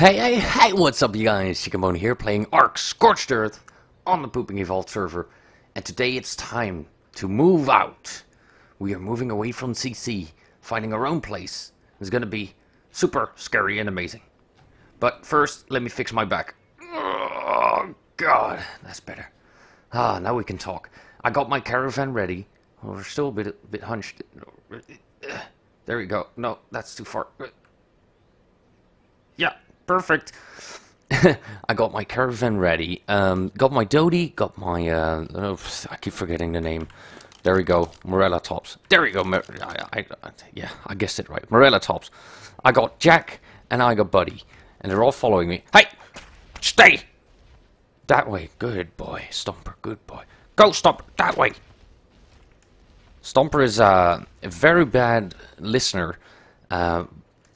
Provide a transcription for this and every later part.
Hey, what's up you guys, Ch1ckenb0ne here playing Ark Scorched Earth on the Pooping Evolved server. And today it's time to move out. We are moving away from CC, finding our own place. It's gonna be super scary and amazing. But first, let me fix my back. Oh god, that's better. Ah, now we can talk. I got my caravan ready. Well, we're still a bit hunched. There we go. No, that's too far. Yeah. Perfect. I got my caravan ready. Got my Dodie, got my I keep forgetting the name. There we go, Morellatops. There we go. I guessed it right. Morellatops. I got Jack and I got Buddy, and they're all following me. Hey, stay that way. Good boy, Stomper. Good boy. Go, Stomper. That way. Stomper is a very bad listener.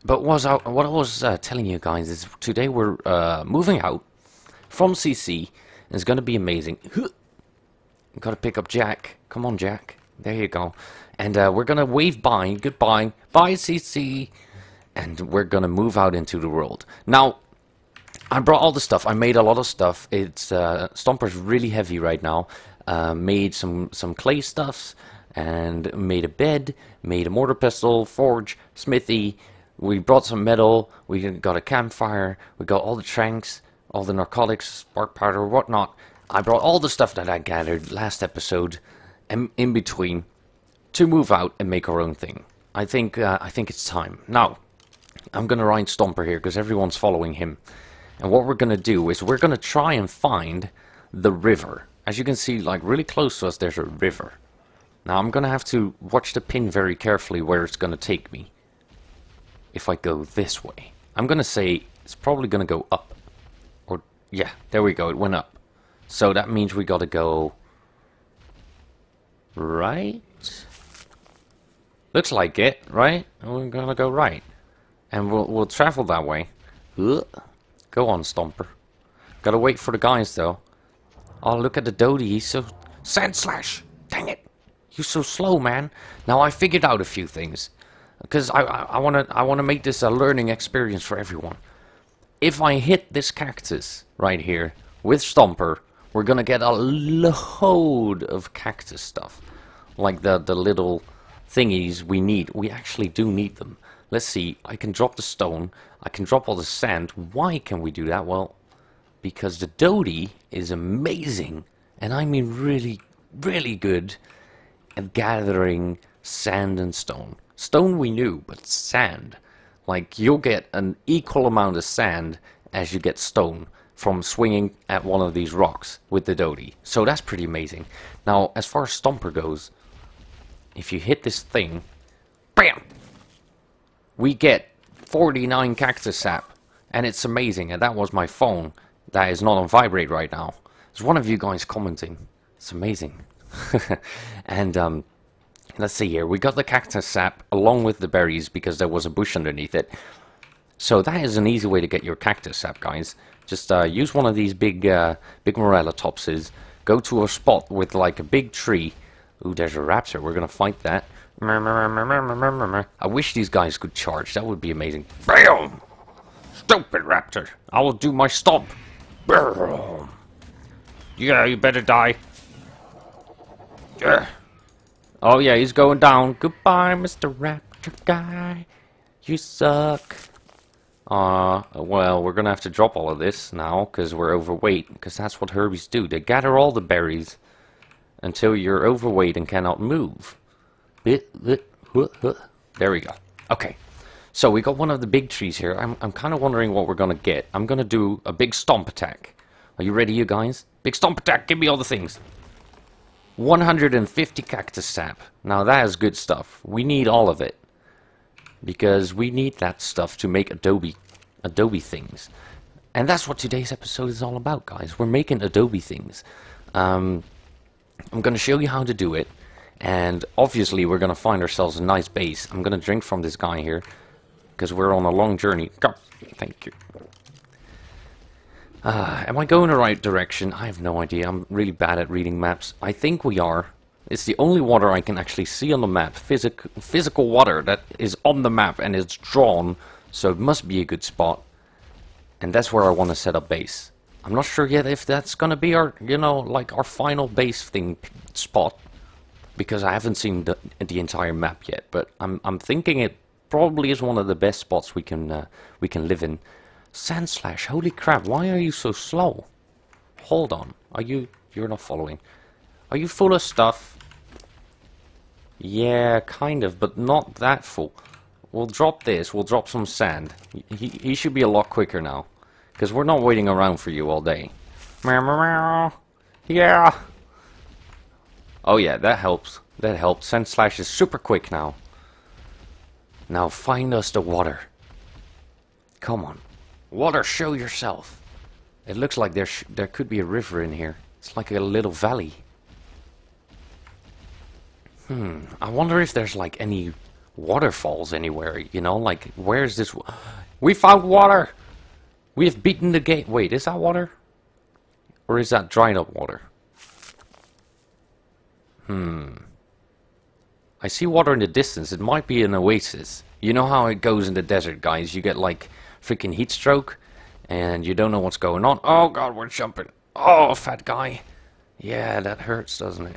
But what I was telling you guys is today we're moving out from CC, and it's going to be amazing. Got to pick up Jack. Come on, Jack. There you go. And we're going to wave bye. Goodbye. Bye, CC. And we're going to move out into the world. Now, I brought all the stuff. I made a lot of stuff. It's Stomper's really heavy right now. Made some clay stuffs, and made a bed, made a mortar pestle, forge, smithy. We brought some metal, we got a campfire, we got all the tranks, all the narcotics, spark powder, whatnot. I brought all the stuff that I gathered last episode and in between to move out and make our own thing. I think it's time. Now, I'm going to ride Stomper here because everyone's following him. And what we're going to do is we're going to try and find the river. As you can see, like really close to us, there's a river. Now, I'm going to have to watch the pin very carefully where it's going to take me. If I go this way, I'm gonna say it's probably gonna go up, or yeah, there we go, it went up. So that means we gotta go right. Looks like it, right? We're gonna go right, and we'll travel that way. Ugh. Go on, Stomper. Gotta wait for the guys though. Oh, look at the Dodie, he's so sand slash. Dang it, you're so slow, man. Now I figured out a few things. Because I wanna make this a learning experience for everyone. If I hit this cactus right here with Stomper, we're gonna get a load of cactus stuff, like the little thingies we need. We actually do need them. Let's see. I can drop the stone. I can drop all the sand. Why can we do that? Well, because the Dodie is amazing, and I mean really, really good at gathering sand and stone. Stone we knew, but sand. Like, you'll get an equal amount of sand as you get stone from swinging at one of these rocks with the Dodie. So that's pretty amazing. Now, as far as Stomper goes, if you hit this thing, bam! We get 49 cactus sap, and it's amazing. And that was my phone that is not on vibrate right now. There's one of you guys commenting. It's amazing. And, let's see here, we got the cactus sap along with the berries because there was a bush underneath it. So that is an easy way to get your cactus sap, guys. Just use one of these big Morellatopses. Go to a spot with like a big tree. Ooh, there's a raptor, we're gonna fight that. I wish these guys could charge, that would be amazing. BAM! Stupid raptor, I will do my stomp. BAM! Yeah, you better die. Yeah. Oh yeah, he's going down. Goodbye, Mr. Raptor guy. You suck. Well, we're gonna have to drop all of this now, because we're overweight, because that's what herbies do. They gather all the berries until you're overweight and cannot move. There we go. Okay, so we got one of the big trees here. I'm kind of wondering what we're gonna get. I'm gonna do a big stomp attack. Are you ready, you guys? Big stomp attack, give me all the things. 150 cactus sap. Now that is good stuff. We need all of it. Because we need that stuff to make Adobe things. And that's what today's episode is all about, guys. We're making Adobe things. I'm going to show you how to do it. And obviously we're going to find ourselves a nice base. I'm going to drink from this guy here. Because we're on a long journey. Come. Thank you. Am I going the right direction? I have no idea. I'm really bad at reading maps. I think we are. It's the only water I can actually see on the map. Physical water that is on the map and is drawn. So it must be a good spot. And that's where I want to set up base. I'm not sure yet if that's gonna be our, you know, like our final base thing spot, because I haven't seen the entire map yet. But I'm thinking it probably is one of the best spots we can live in. Sandslash, holy crap! Why are you so slow? Hold on, you're not following? Are you full of stuff? Yeah, kind of, but not that full. We'll drop this. We'll drop some sand. He should be a lot quicker now. Because we're not waiting around for you all day. Yeah. Oh yeah, that helps. That helps. Sandslash is super quick now. Now find us the water. Come on. Water, show yourself. It looks like there could be a river in here. It's like a little valley. I wonder if there's like any waterfalls anywhere, you know? Like, where is this? We found water! We have beaten the gate. Wait, is that water? Or is that dried up water? I see water in the distance. It might be an oasis. You know how it goes in the desert, guys. You get like freaking heat stroke and you don't know what's going on. Oh god, we're jumping. Oh, fat guy. Yeah, that hurts, doesn't it?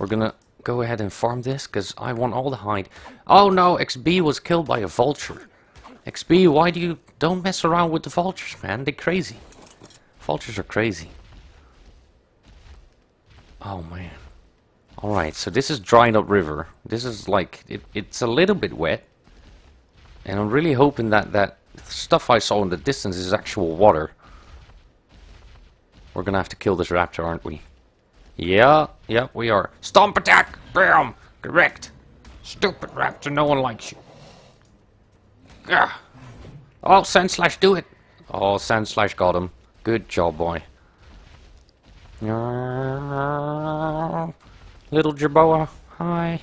We're gonna go ahead and farm this because I want all the hide. Oh no, XB was killed by a vulture. XB, why do you... Don't mess around with the vultures, man. They're crazy. Vultures are crazy. Oh, man. Alright, so this is dried up river. This is like... It's a little bit wet. And I'm really hoping that that stuff I saw in the distance is actual water. We're gonna have to kill this raptor, aren't we? Yeah, we are. Stomp attack! Bam! Correct. Stupid raptor, no one likes you. Gah! Oh, Sandslash, do it! Oh, Sandslash got him. Good job, boy. Little Jerboa, hi.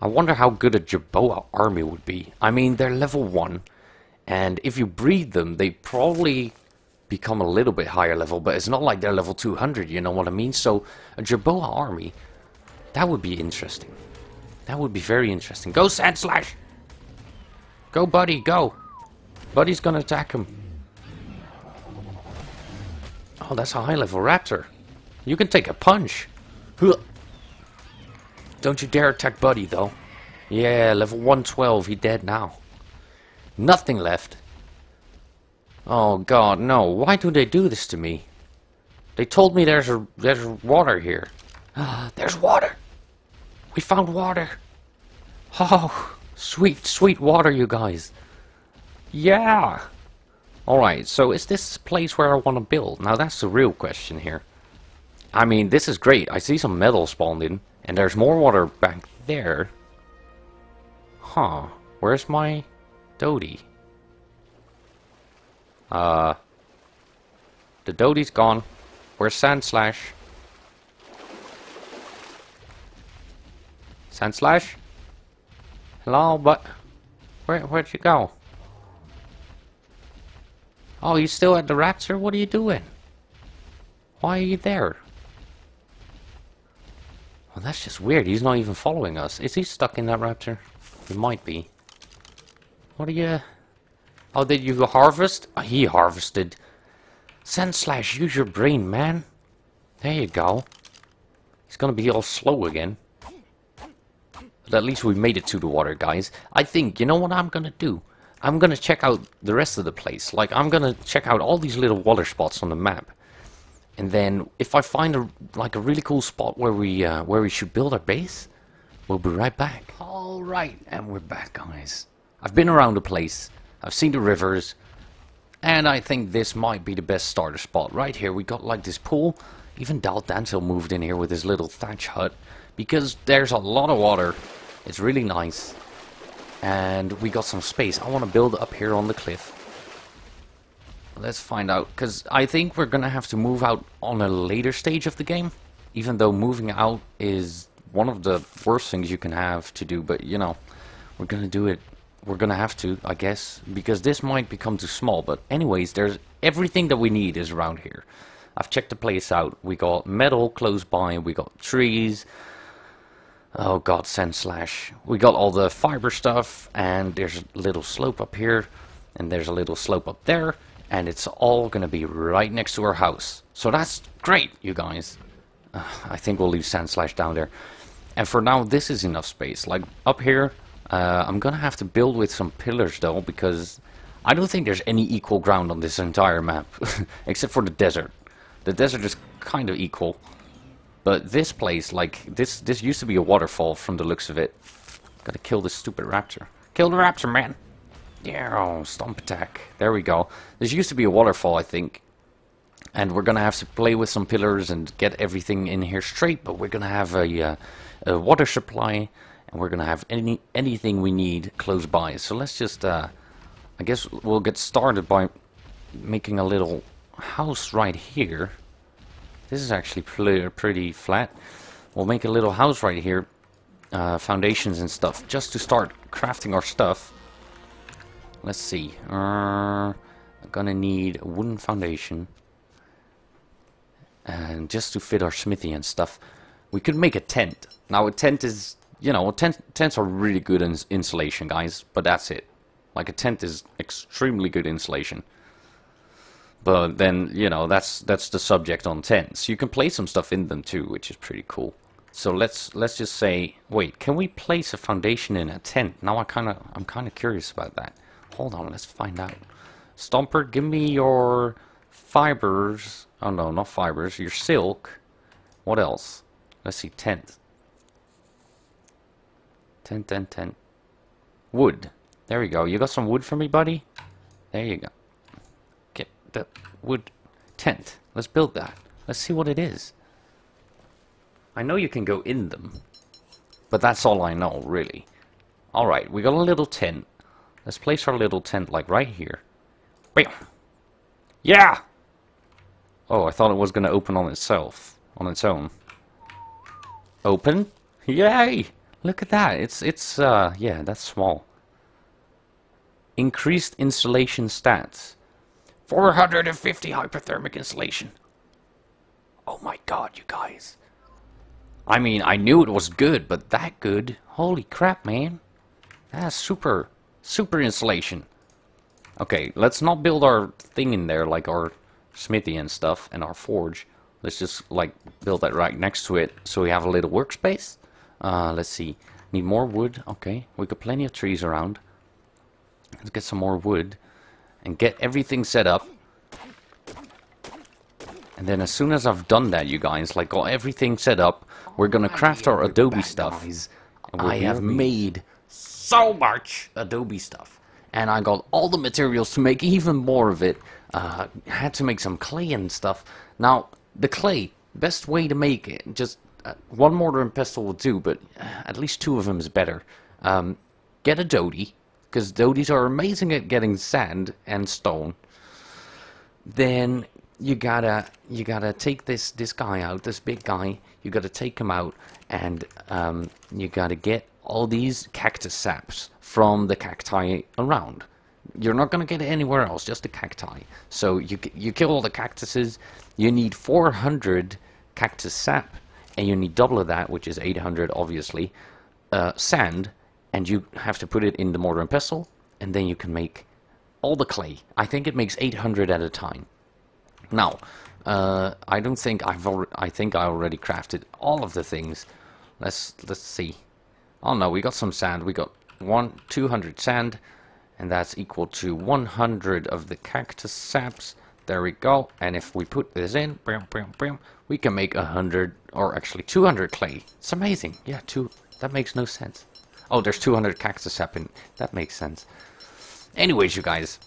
I wonder how good a Jerboa army would be. I mean, they're level 1, and if you breed them, they probably become a little bit higher level, but it's not like they're level 200, you know what I mean? So, a Jerboa army, that would be interesting. That would be very interesting. Go, Sandslash! Go, buddy, go! Buddy's gonna attack him. Oh, that's a high-level raptor. You can take a punch. Don't you dare attack Buddy, though. Yeah, level 112. He dead now. Nothing left. Oh God, no! Why do they do this to me? They told me there's water here. There's water. We found water. Oh. Sweet, sweet water, you guys. Yeah! Alright, so is this place where I want to build? Now that's the real question here. I mean, this is great. I see some metal spawned in, and there's more water back there. Huh. Where's my Dodie? The Dodie's gone. Where's Sandslash? Sandslash? Hello, but where'd you go? Oh, you still at the raptor? What are you doing? Why are you there? Well, that's just weird. He's not even following us. Is he stuck in that raptor? He might be. What are you... Oh, did you harvest? Oh, he harvested. Sandslash, use your brain, man. There you go. He's gonna be all slow again. But at least we made it to the water, guys. I think, you know what I'm gonna do? I'm gonna check out the rest of the place. Like, I'm gonna check out all these little water spots on the map. And then, if I find a really cool spot where we should build our base, we'll be right back. Alright, and we're back, guys. I've been around the place. I've seen the rivers. And I think this might be the best starter spot. Right here, we got, like, this pool. Even Daldantil moved in here with his little thatch hut. Because there's a lot of water. It's really nice. And we got some space. I want to build up here on the cliff. Let's find out. Because I think we're going to have to move out on a later stage of the game. Even though moving out is one of the worst things you can have to do. But, you know, we're going to do it. We're going to have to, I guess. Because this might become too small. But anyways, there's everything that we need is around here. I've checked the place out. We got metal close by. We got trees. Oh god, Sandslash. We got all the fiber stuff, and there's a little slope up here, and there's a little slope up there, and it's all gonna be right next to our house. So that's great, you guys. I think we'll leave Sandslash down there. And for now, this is enough space. Like, up here, I'm gonna have to build with some pillars, though, because I don't think there's any equal ground on this entire map. Except for the desert. The desert is kind of equal. But this place, like, this used to be a waterfall from the looks of it. Gotta kill this stupid raptor. Kill the raptor, man! Yeah, oh, stomp attack. There we go. This used to be a waterfall, I think. And we're gonna have to play with some pillars and get everything in here straight, but we're gonna have a water supply, and we're gonna have anything we need close by. So let's just, I guess we'll get started by making a little house right here. This is actually pretty flat. We'll make a little house right here, foundations and stuff, just to start crafting our stuff. Let's see, I'm gonna need a wooden foundation, and just to fit our smithy and stuff. We could make a tent. Now a tent is, you know, tents are really good in insulation, guys, but that's it. Like, a tent is extremely good insulation. But then, you know, that's the subject on tents. You can place some stuff in them too, which is pretty cool. So let's just say, wait, can we place a foundation in a tent? Now I'm kind of curious about that. Hold on, let's find out. Stomper, give me your fibers. Oh no, not fibers, your silk. What else? Let's see, tent. Tent. Wood. There we go. You got some wood for me, buddy? There you go. Get the wood tent. Let's build that. Let's see what it is. I know you can go in them, but that's all I know, really. Alright, we got a little tent. Let's place our little tent, like, right here. Bam! Yeah! Oh, I thought it was going to open on itself. On its own. Open? Yay! Look at that. It's yeah, that's small. Increased insulation stats. 450 hyperthermic insulation. Oh my god, you guys. I mean, I knew it was good, but that good? Holy crap, man. That's super, super insulation. Okay, let's not build our thing in there, like our smithy and stuff, and our forge. Let's just, like, build that right next to it, so we have a little workspace. Let's see. Need more wood. Okay, we got plenty of trees around. Let's get some more wood and get everything set up. And then as soon as I've done that, you guys, like, got everything set up, we're gonna craft our adobe stuff. And I have made so much adobe stuff. And I got all the materials to make even more of it. Had to make some clay and stuff. Now, the clay, best way to make it, just one mortar and pestle will do, but at least two of them is better. Get a Dodie, because Dodies are amazing at getting sand and stone. Then you gotta take this guy out, this big guy. You gotta take him out, and you gotta get all these cactus saps from the cacti around. You're not gonna get it anywhere else, just the cacti. So you kill all the cactuses. You need 400 cactus sap, and you need double of that, which is 800, obviously, sand, and you have to put it in the mortar and pestle, and then you can make all the clay. I think it makes 800 at a time. Now, I don't think I already crafted all of the things. Let's see. Oh no, we got some sand. We got 200 sand, and that's equal to 100 of the cactus saps. There we go. And if we put this in, we can make 100, or actually 200 clay. It's amazing. Yeah, that makes no sense. Oh, there's 200 cactus sap in. That makes sense. Anyways, you guys,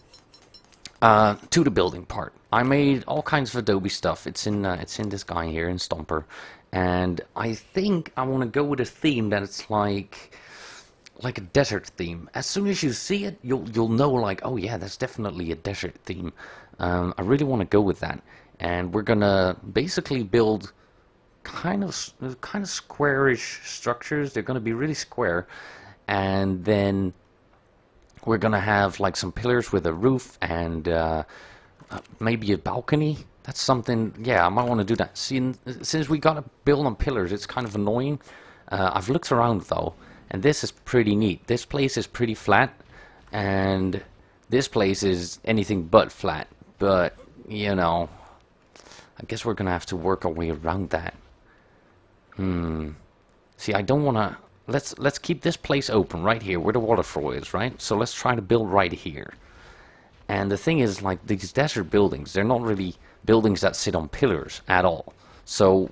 to the building part. I made all kinds of adobe stuff. It's in this guy here in Stomper, and I think I want to go with a theme that it's like a desert theme. As soon as you see it, you'll know, like, oh yeah, that's definitely a desert theme. I really want to go with that, and we're gonna basically build kind of squarish structures. They're gonna be really square, and then we're gonna have, like, some pillars with a roof and maybe a balcony. That's something. Yeah, I might want to do that. See, since we gotta build on pillars, it's kind of annoying. I've looked around though. And this is pretty neat. This place is pretty flat, and this place is anything but flat. But, you know, I guess we're going to have to work our way around that. See, I don't want to... Let's keep this place open right here where the waterfall is, right? So let's try to build right here. And the thing is, like, these desert buildings, they're not really buildings that sit on pillars at all. So,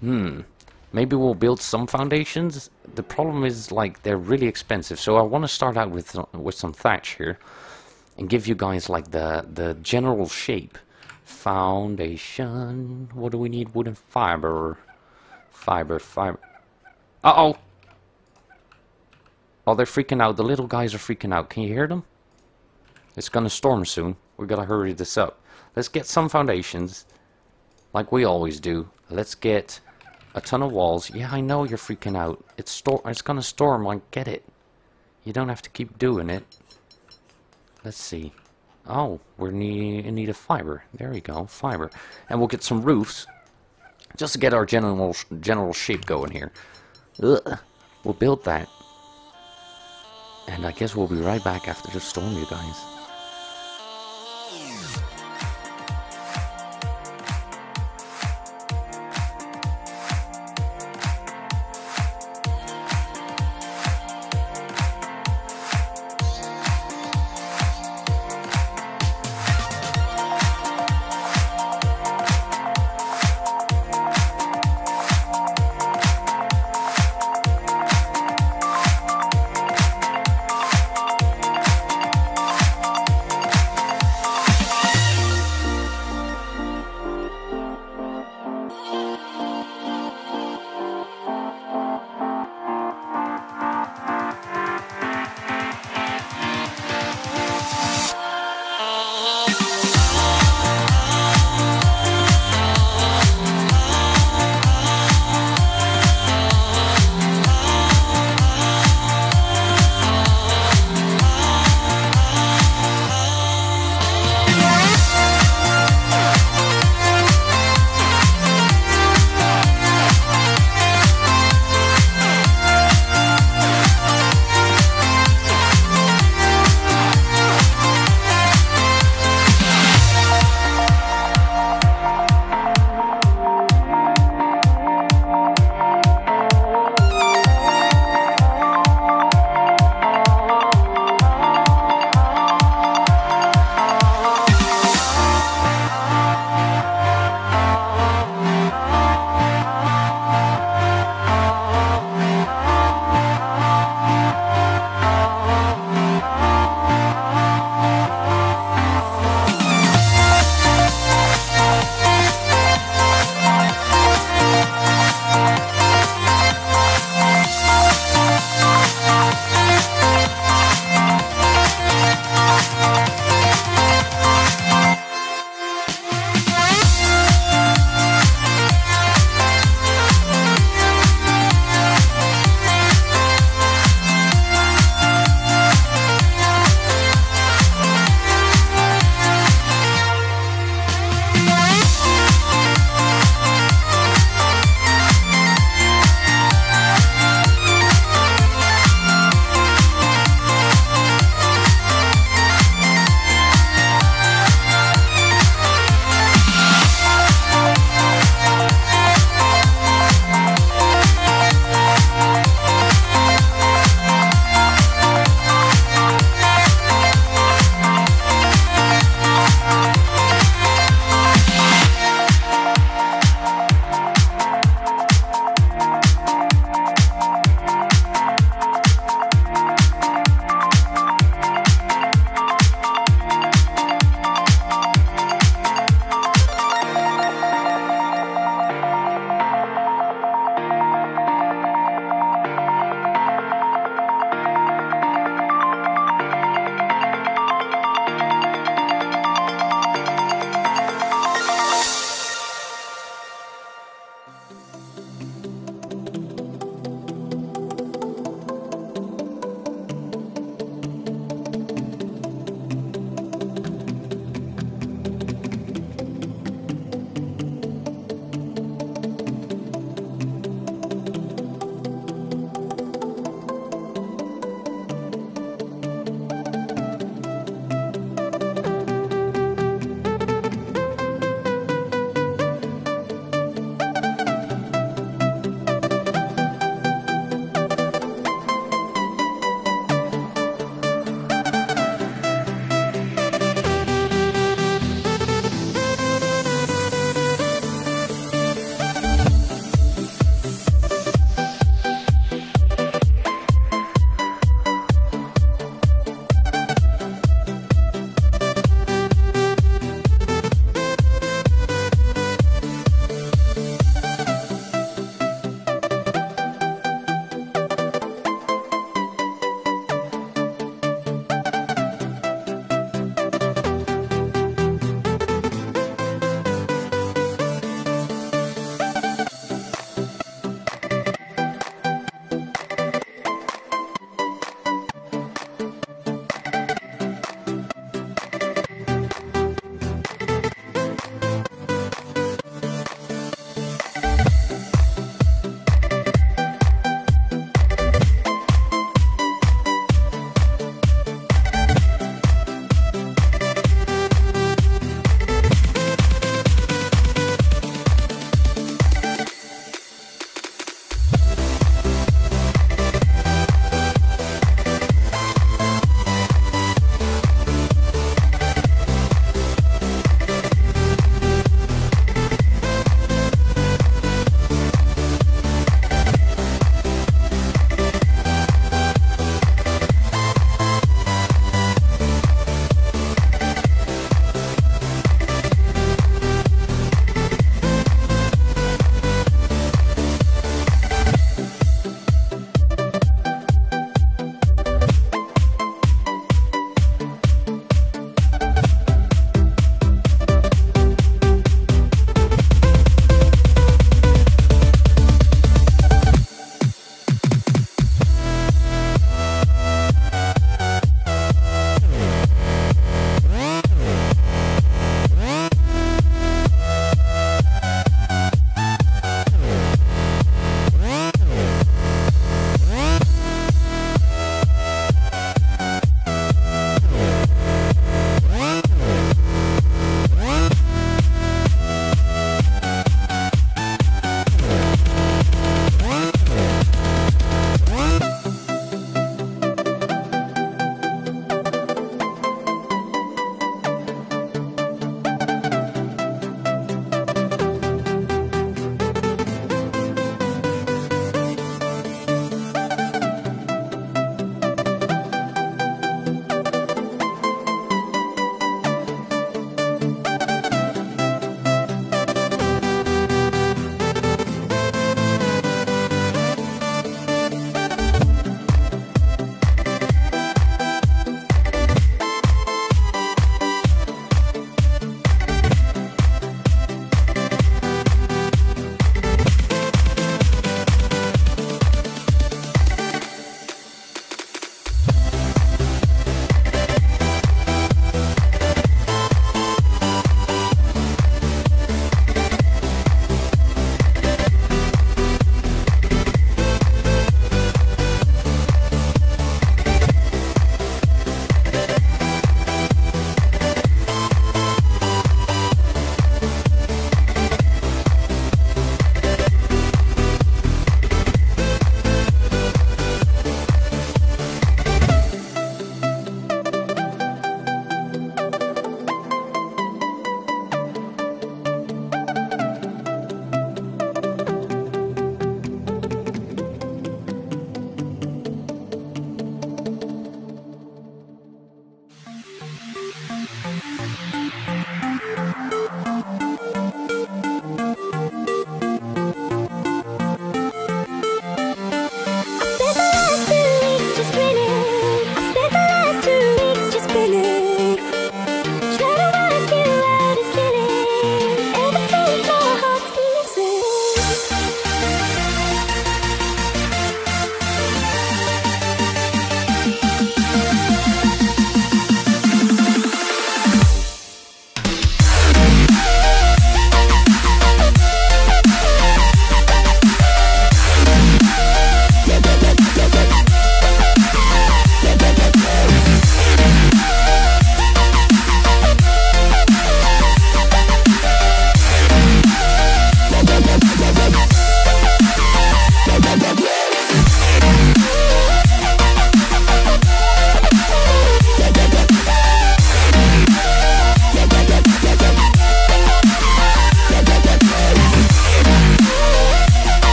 maybe we'll build some foundations. The problem is, like, they're really expensive. So I want to start out with some thatch here and give you guys, like, the general shape. Foundation. What do we need? Wood and fiber. Fiber. Uh-oh. Oh, they're freaking out. The little guys are freaking out. Can you hear them? It's gonna storm soon. We gotta hurry this up. Let's get some foundations, like we always do. Let's get a ton of walls. Yeah, I know you're freaking out. It's gonna storm. I get it. You don't have to keep doing it. Let's see. Oh, we're in need of fiber. There we go, fiber. And we'll get some roofs, just to get our general shape going here. Ugh. We'll build that, and I guess we'll be right back after the storm, you guys.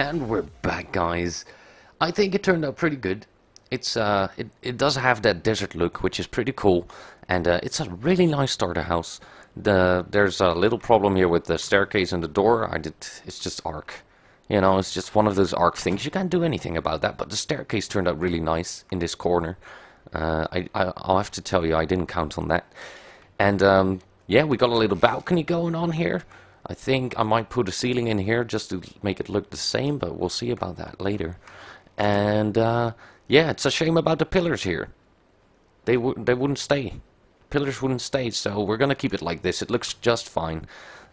And we're back, guys. I think it turned out pretty good. It's it does have that desert look, which is pretty cool, and it's a really nice starter house. There's a little problem here with the staircase and the door. It's just ARK, you know. It's just one of those ARK things. You can't do anything about that. But the staircase turned out really nice in this corner. I'll have to tell you, I didn't count on that. And yeah, we got a little balcony going on here. I think I might put a ceiling in here just to make it look the same, but we'll see about that later. And yeah, it's a shame about the pillars here. They wouldn't stay. Pillars wouldn't stay, so we're gonna keep it like this. It looks just fine.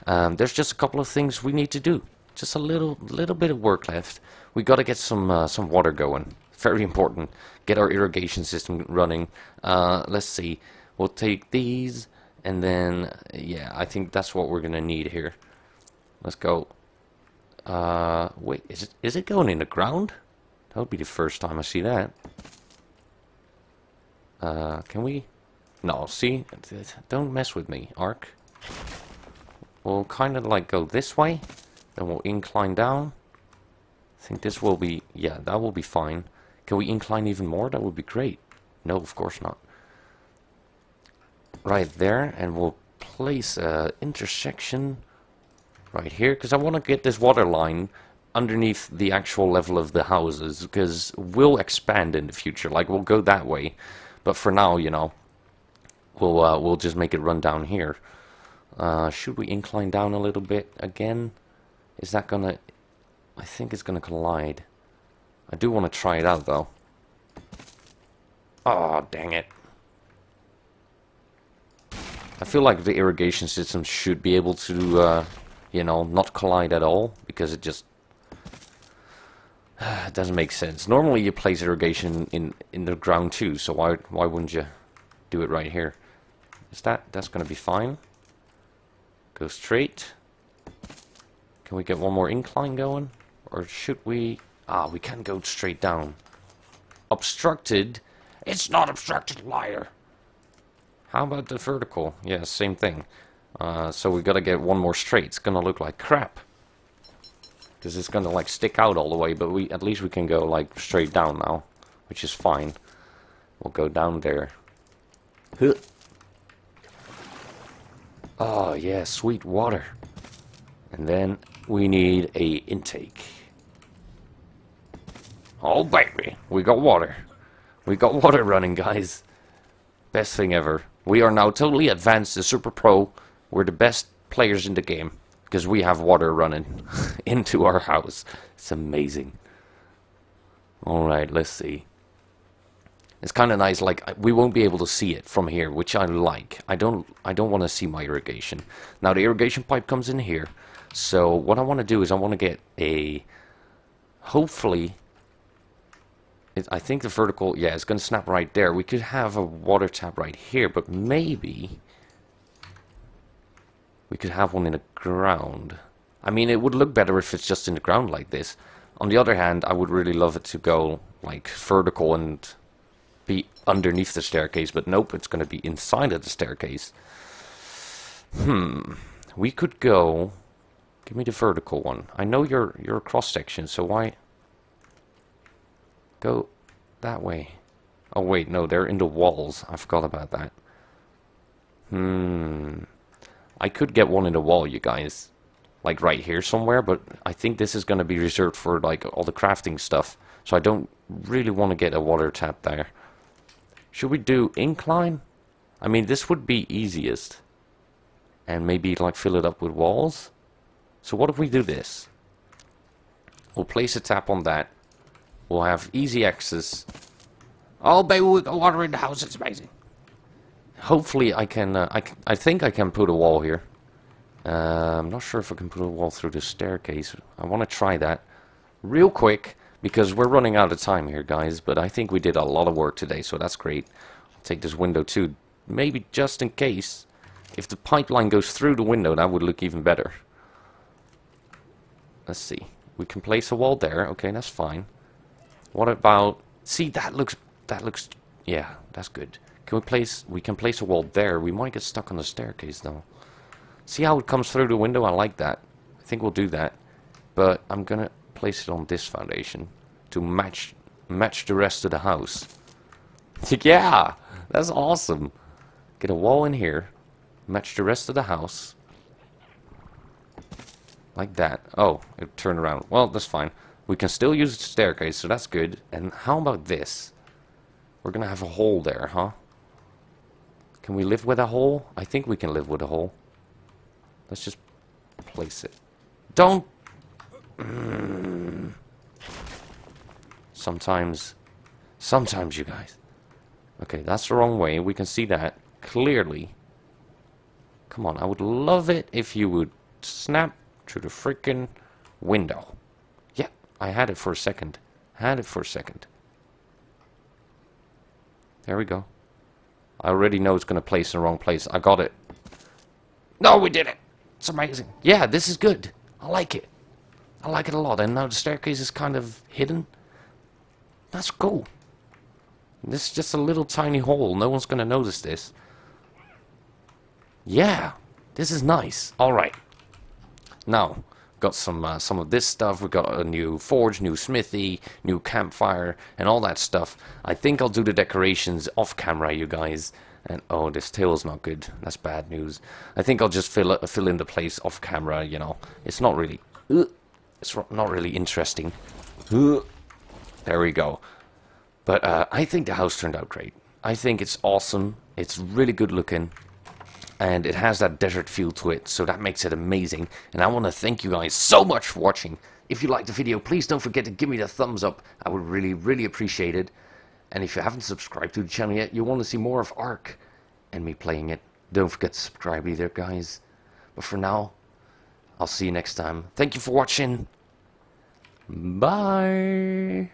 There's just a couple of things we need to do. Just a little bit of work left. We gotta get some water going. Very important. Get our irrigation system running. Let's see. We'll take these. And then, yeah, I think that's what we're gonna need here. Let's go. Wait, is it going in the ground? That would be the first time I see that. Can we? No, see, don't mess with me, Ark. We'll kind of like go this way, then we'll incline down. I think this will be, yeah, that will be fine. Can we incline even more? That would be great. No, of course not. Right there, and we'll place a intersection right here, because I want to get this water line underneath the actual level of the houses, because we'll expand in the future. Like, we'll go that way, but for now, you know, we'll just make it run down here. Should we incline down a little bit again? Is that gonna? I think it's gonna collide. I do want to try it out though. Oh, dang it. I feel like the irrigation system should be able to, you know, not collide at all, because it just doesn't make sense. Normally you place irrigation in the ground too, so why wouldn't you do it right here? Is that's gonna be fine. Go straight. Can we get one more incline going? Or should we? Ah, we can't go straight down. Obstructed? It's not obstructed, liar! How about the vertical? Yeah, same thing. So we gotta get one more straight. It's gonna look like crap, because it's gonna like stick out all the way. But we at least we can go like straight down now, which is fine. We'll go down there. Huh. Oh yeah, sweet water. And then we need a intake. Oh baby, we got water. We got water running, guys. Best thing ever. We are now totally advanced to Super Pro. We're the best players in the game because we have water running into our house. It's amazing. Alright, let's see. It's kind of nice, like we won't be able to see it from here, which I like. I don't want to see my irrigation. Now the irrigation pipe comes in here. So what I want to do is I want to get a, hopefully, I think the vertical, yeah, it's going to snap right there. We could have a water tap right here, but maybe we could have one in the ground. I mean, it would look better if it's just in the ground like this. On the other hand, I would really love it to go, like, vertical and be underneath the staircase, but nope, it's going to be inside of the staircase. Hmm, we could go, give me the vertical one. I know you're a cross-section, so why... Go that way. Oh wait, no, they're in the walls. I forgot about that. I could get one in the wall, you guys. Like right here somewhere, but I think this is going to be reserved for like all the crafting stuff. So I don't really want to get a water tap there. Should we do incline? I mean, this would be easiest. And maybe like fill it up with walls. So what if we do this? We'll place a tap on that. We'll have easy access. Oh, baby, we got water in the house. It's amazing. Hopefully, I can. I think I can put a wall here. I'm not sure if I can put a wall through the staircase. I want to try that real quick because we're running out of time here, guys. But I think we did a lot of work today, so that's great. I'll take this window too, maybe just in case. If the pipeline goes through the window, that would look even better. Let's see. We can place a wall there. Okay, that's fine. What about... See, that looks... Yeah, that's good. Can we place... We can place a wall there. We might get stuck on the staircase, though. See how it comes through the window? I like that. I think we'll do that. But I'm gonna place it on this foundation to match the rest of the house. Yeah! That's awesome. Get a wall in here. Match the rest of the house. Like that. Oh, it turned around. Well, that's fine. We can still use the staircase, so that's good. And how about this? We're gonna have a hole there, huh? Can we live with a hole? I think we can live with a hole. Let's just place it. Don't... Sometimes, you guys. Okay, that's the wrong way. We can see that clearly. Come on, I would love it if you would snap through the freaking window. Yeah, I had it for a second. There we go. I already know it's going to place in the wrong place. I got it. No, we did it. It's amazing. Yeah, this is good. I like it. I like it a lot. And now the staircase is kind of hidden. That's cool. This is just a little tiny hole. No one's going to notice this. Yeah, this is nice. All right. Now, got some of this stuff. We got a new forge, new smithy, new campfire, and all that stuff. I think I'll do the decorations off camera, you guys. And oh, this tail's not good. That's bad news. I think I'll just fill in the place off camera. You know, it's not really interesting. There we go. But I think the house turned out great. I think it's awesome. It's really good looking. And it has that desert feel to it, so that makes it amazing. And I want to thank you guys so much for watching. If you liked the video, please don't forget to give me the thumbs up. I would really, really appreciate it. And if you haven't subscribed to the channel yet, you want to see more of ARK and me playing it, don't forget to subscribe either, guys. But for now, I'll see you next time. Thank you for watching. Bye.